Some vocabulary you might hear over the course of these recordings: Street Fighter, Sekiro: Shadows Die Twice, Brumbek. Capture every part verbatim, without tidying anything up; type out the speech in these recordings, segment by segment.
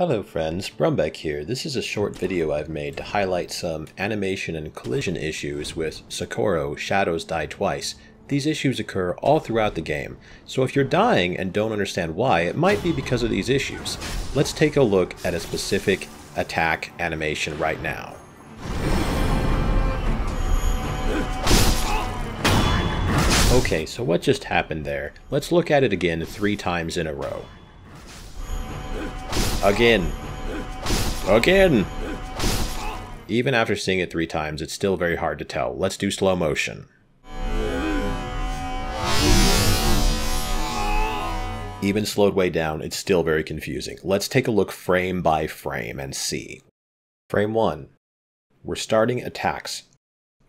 Hello friends, Brumbek here. This is a short video I've made to highlight some animation and collision issues with Sekiro: Shadows Die Twice. These issues occur all throughout the game, so if you're dying and don't understand why, it might be because of these issues. Let's take a look at a specific attack animation right now. Okay, so what just happened there? Let's look at it again three times in a row. Again. Again! Even after seeing it three times, it's still very hard to tell. Let's do slow motion. Even slowed way down, it's still very confusing. Let's take a look frame by frame and see. Frame one. We're starting attacks.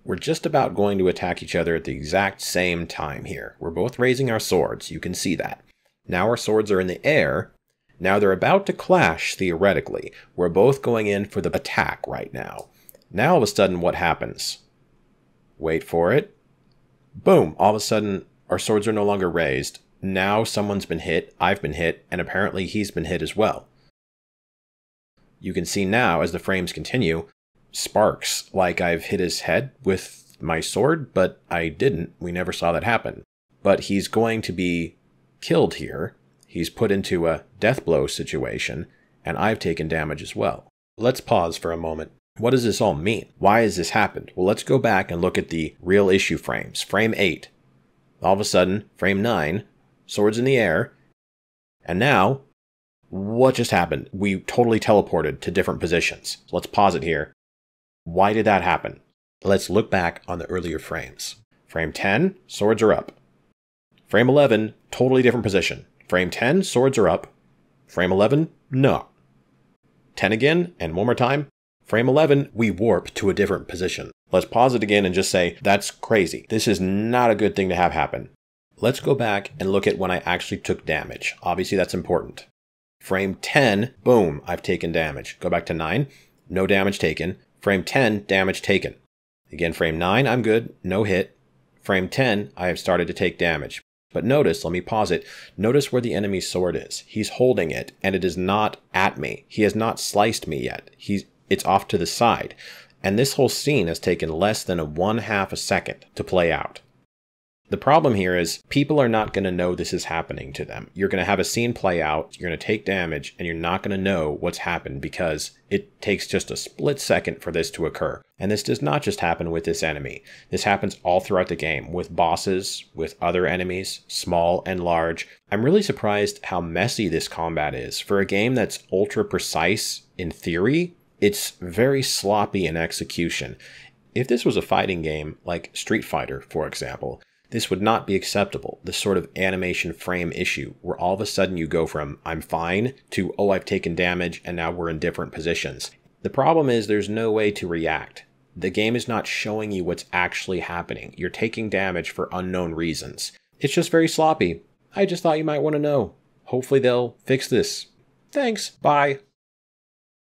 We're just about going to attack each other at the exact same time here. We're both raising our swords, you can see that. Now our swords are in the air. Now they're about to clash, theoretically. We're both going in for the attack right now. Now all of a sudden, what happens? Wait for it. Boom! All of a sudden, our swords are no longer raised. Now someone's been hit, I've been hit, and apparently he's been hit as well. You can see now, as the frames continue, sparks, like I've hit his head with my sword, but I didn't. We never saw that happen. But he's going to be killed here. He's put into a death blow situation, and I've taken damage as well. Let's pause for a moment. What does this all mean? Why has this happened? Well, let's go back and look at the real issue frames. Frame eight. All of a sudden, frame nine, swords in the air. And now, what just happened? We totally teleported to different positions. So let's pause it here. Why did that happen? Let's look back on the earlier frames. Frame ten, swords are up. Frame eleven, totally different position. Frame ten, swords are up. Frame eleven, no. ten again, and one more time. Frame eleven, we warp to a different position. Let's pause it again and just say, that's crazy. This is not a good thing to have happen. Let's go back and look at when I actually took damage. Obviously, that's important. Frame ten, boom, I've taken damage. Go back to nine, no damage taken. Frame ten, damage taken. Again, frame nine, I'm good, no hit. Frame ten, I have started to take damage. But notice, let me pause it, notice where the enemy's sword is. He's holding it, and it is not at me. He has not sliced me yet. He's, it's off to the side. And this whole scene has taken less than a one-half a second to play out. The problem here is people are not going to know this is happening to them. You're going to have a scene play out, you're going to take damage, and you're not going to know what's happened because it takes just a split second for this to occur. And this does not just happen with this enemy. This happens all throughout the game, with bosses, with other enemies, small and large. I'm really surprised how messy this combat is. For a game that's ultra precise in theory, it's very sloppy in execution. If this was a fighting game, like Street Fighter, for example, this would not be acceptable, this sort of animation frame issue, where all of a sudden you go from, I'm fine, to, oh, I've taken damage, and now we're in different positions. The problem is there's no way to react. The game is not showing you what's actually happening. You're taking damage for unknown reasons. It's just very sloppy. I just thought you might want to know. Hopefully they'll fix this. Thanks. Bye.